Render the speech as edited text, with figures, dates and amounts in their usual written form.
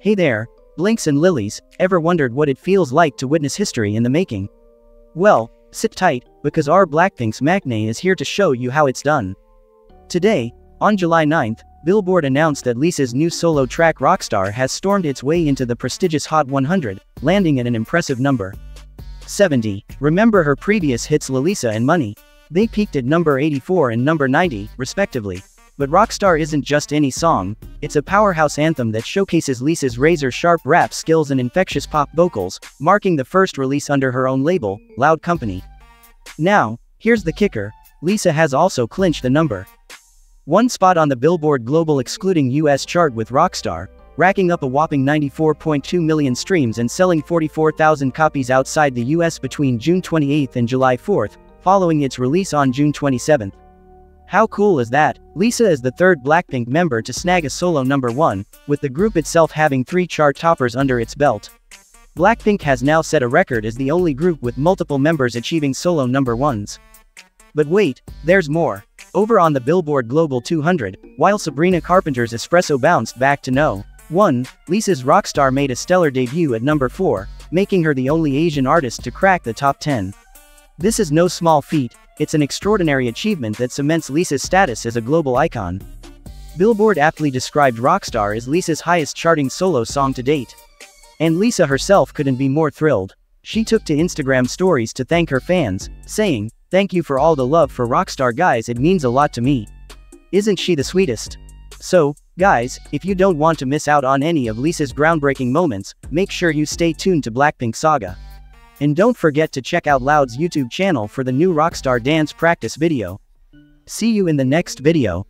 Hey there, Blinks and Lilies, ever wondered what it feels like to witness history in the making? Well, sit tight, because our Blackpink's matinee is here to show you how it's done. Today, on July 9th, Billboard announced that Lisa's new solo track Rockstar has stormed its way into the prestigious Hot 100, landing at an impressive number 70. Remember her previous hits Lalisa and Money? They peaked at number 84 and number 90, respectively. But Rockstar isn't just any song, it's a powerhouse anthem that showcases Lisa's razor-sharp rap skills and infectious pop vocals, marking the first release under her own label, Loud Company. Now, here's the kicker, Lisa has also clinched the number one spot on the Billboard Global excluding US chart with Rockstar, racking up a whopping 94.2 million streams and selling 44,000 copies outside the US between June 28th and July 4th, following its release on June 27th. How cool is that? Lisa is the third Blackpink member to snag a solo number one, with the group itself having three chart toppers under its belt. Blackpink has now set a record as the only group with multiple members achieving solo number ones. But wait, there's more. Over on the Billboard Global 200, while Sabrina Carpenter's Espresso bounced back to No. 1, Lisa's Rockstar made a stellar debut at number 4, making her the only Asian artist to crack the top 10. This is no small feat. It's an extraordinary achievement that cements Lisa's status as a global icon. Billboard aptly described Rockstar as Lisa's highest-charting solo song to date. And Lisa herself couldn't be more thrilled. She took to Instagram stories to thank her fans, saying, "Thank you for all the love for Rockstar guys, it means a lot to me." Isn't she the sweetest? So, guys, if you don't want to miss out on any of Lisa's groundbreaking moments, make sure you stay tuned to Blackpink Saga. And don't forget to check out Loud's YouTube channel for the new Rockstar dance practice video. See you in the next video.